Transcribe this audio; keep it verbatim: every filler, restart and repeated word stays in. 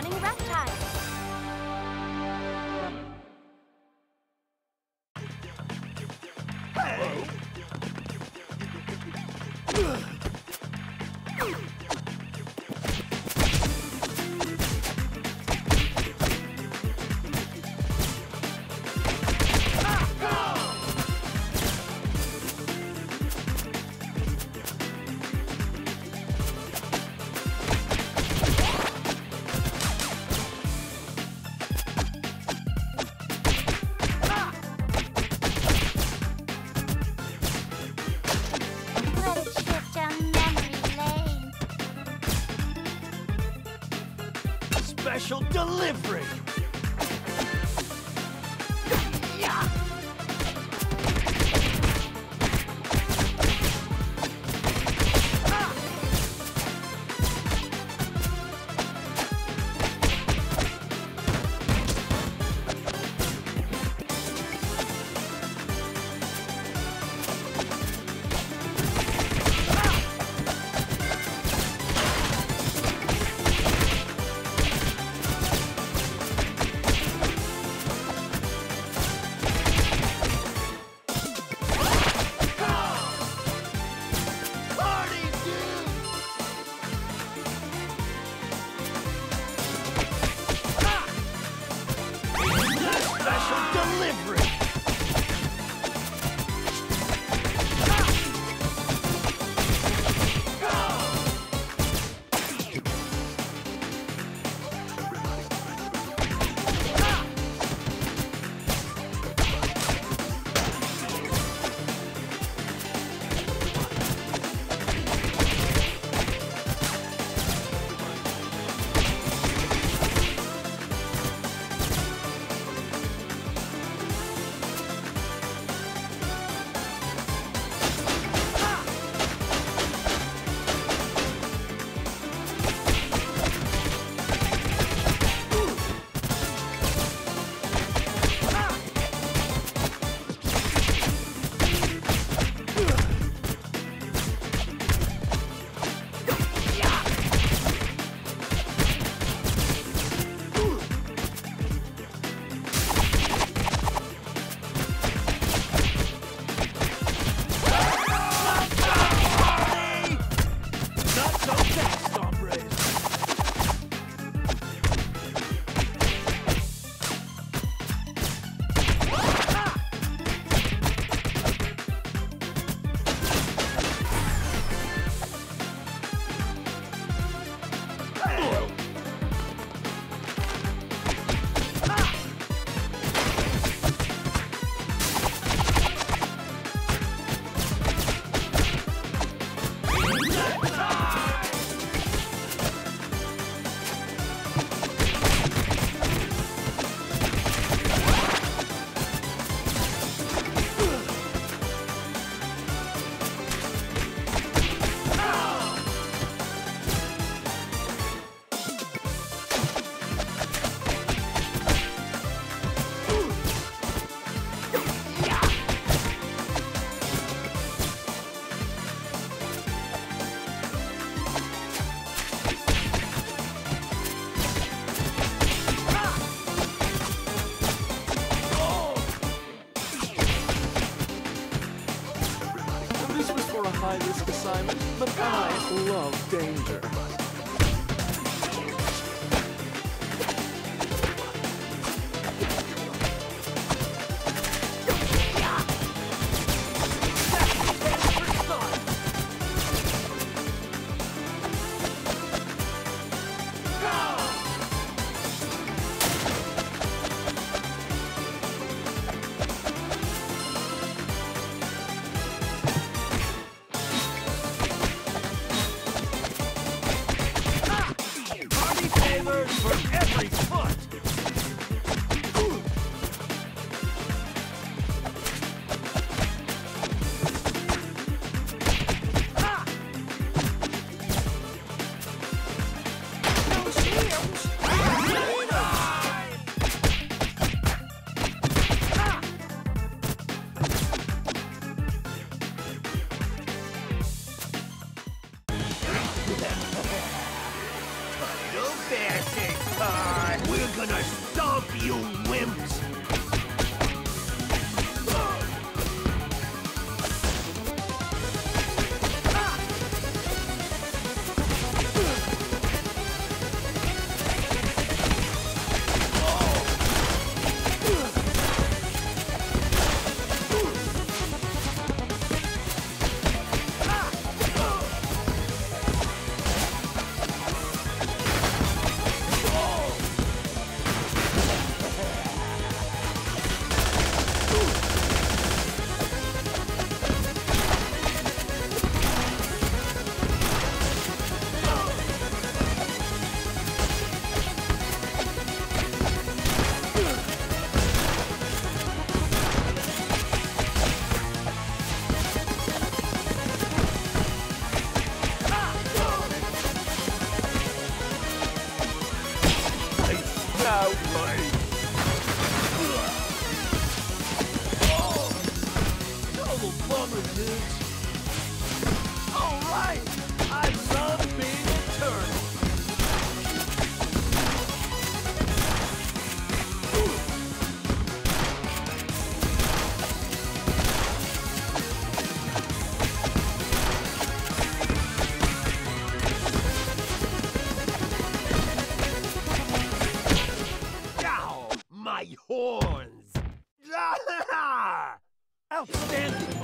Running Reptiles. Special delivery. High-risk assignment, but I love danger. Bear six. time. We're gonna stomp you wimps. Horns! Outstanding!